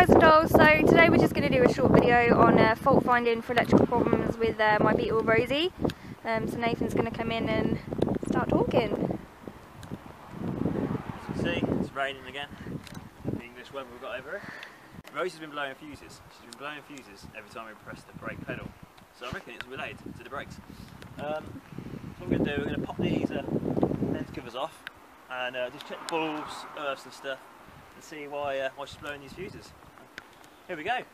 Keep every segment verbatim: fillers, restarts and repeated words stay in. guys and dolls, so today we're just going to do a short video on uh, fault finding for electrical problems with uh, my Beetle Rosie. Um, so Nathan's going to come in and start talking. As you can see, it's raining again, being this weather we've got over it. Rosie's been blowing fuses, she's been blowing fuses every time we press the brake pedal. So I reckon it's related to the brakes. Um, so what we're going to do, we're going to pop these uh, lens covers off and uh, just check the balls, earths and stuff, and see why, uh, why she's blowing these fuses. Here we go! Okay,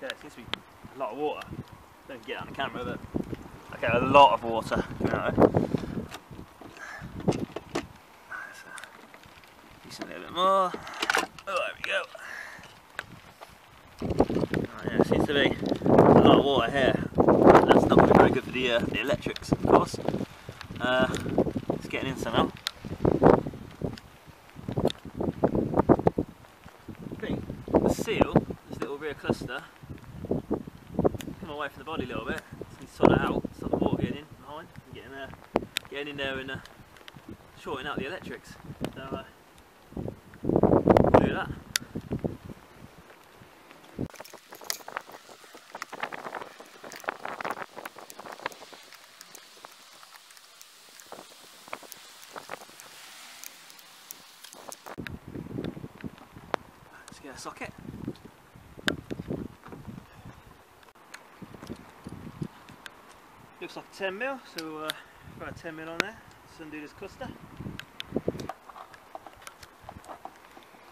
there seems to be a lot of water. Don't get it on the camera, but... Okay, a lot of water. You know. Just a little bit more. Oh, there we go. Yeah, it seems to be a lot of water here. That's not going to be very good for the, uh, the electrics, of course. Uh, it's getting in somehow. I think the seal, this little rear cluster, come away from the body a little bit. So you sort it out, stop the water getting in behind, and getting, uh, getting in there and uh, shorting out the electrics. So uh, we'll do that. Get a socket. Looks like a ten mil, so we'll uh, put a ten mil on there. Let's undo this cluster.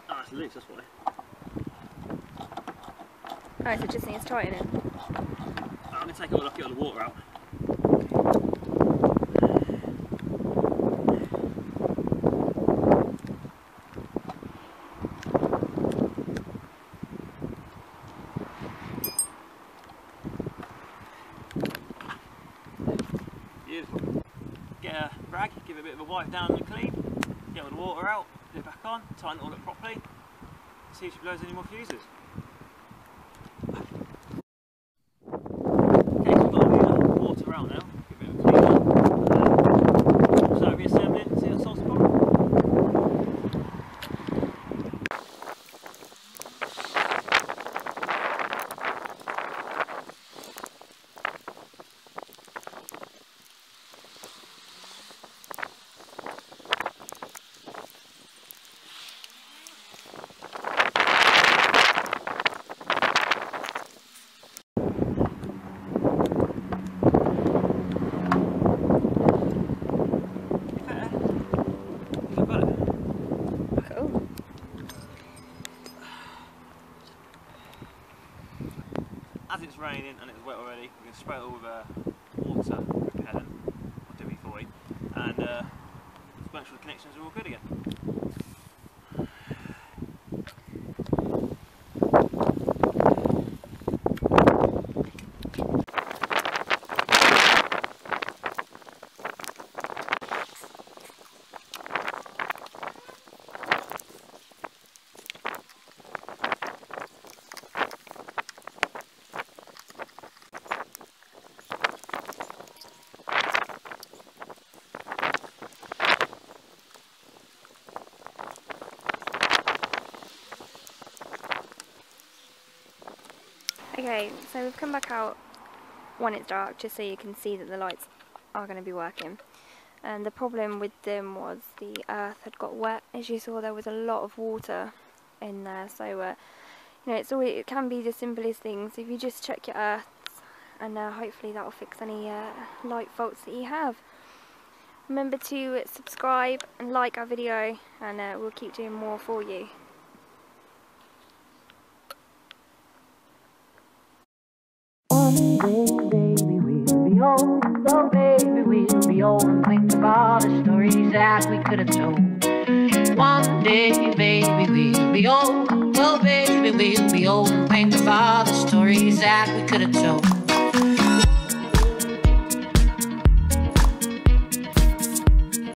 Ah, it's loose, that's why. Alright, so it just needs tightening. I'm going to take all the, get all the water out. Beautiful. Get a rag, give it a bit of a wipe down and clean, get all the water out, put it back on, tighten it all up properly, see if she blows any more fuses. Okay, so we've got a bit of water out now, give it a bit of a clean up. So reassemble it and see if that solves the problem. As it's raining and it's wet already, we're going to spray it all with uh, water repellent, or W forty, and uh, just make sure the connections are all good again. Okay, so we've come back out when it's dark, just so you can see that the lights are going to be working. And the problem with them was the earth had got wet. As you saw, there was a lot of water in there, so uh, you know, it's always, it can be the simplest things. If you just check your earths, and uh, hopefully that will fix any uh, light faults that you have. Remember to subscribe and like our video, and uh, we'll keep doing more for you. One day, baby, we'll be old. Oh, baby, we'll be old and think of all the stories that we could have told. One day, baby, we'll be old. Oh, baby, we'll be old and think of all the stories that we could have told.